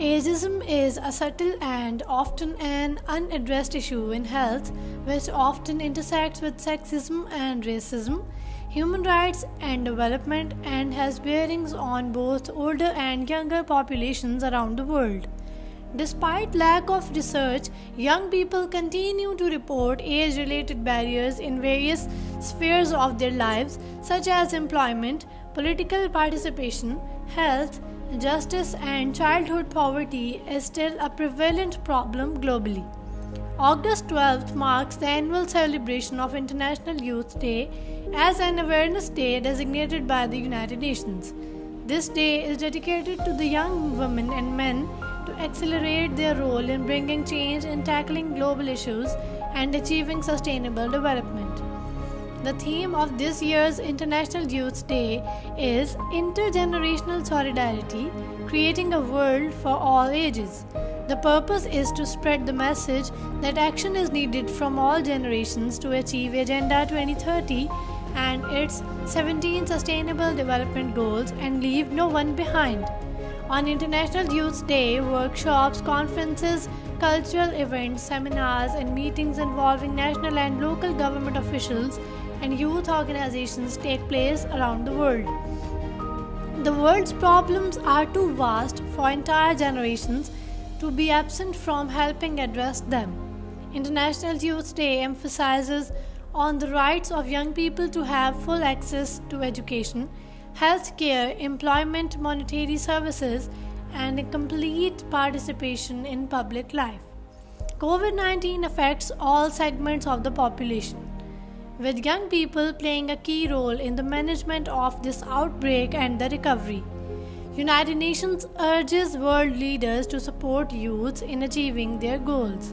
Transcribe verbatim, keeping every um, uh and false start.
Ageism is a subtle and often an unaddressed issue in health, which often intersects with sexism and racism, human rights and development, and has bearings on both older and younger populations around the world. Despite lack of research, young people continue to report age-related barriers in various spheres of their lives, such as employment, political participation, health, justice, and childhood poverty is still a prevalent problem globally. August twelfth marks the annual celebration of International Youth Day as an awareness day designated by the United Nations. This day is dedicated to the young women and men to accelerate their role in bringing change and tackling global issues and achieving sustainable development. The theme of this year's International Youth Day is Intergenerational Solidarity, Creating a World for All Ages. The purpose is to spread the message that action is needed from all generations to achieve Agenda twenty thirty and its seventeen Sustainable Development Goals and leave no one behind. On International Youth Day, workshops, conferences, cultural events, seminars, and meetings involving national and local government officials and youth organizations take place around the world. The world's problems are too vast for entire generations to be absent from helping address them. International Youth Day emphasizes on the rights of young people to have full access to education, health care, employment, monetary services, and a complete participation in public life. COVID nineteen affects all segments of the population, with young people playing a key role in the management of this outbreak and the recovery. United Nations urges world leaders to support youths in achieving their goals.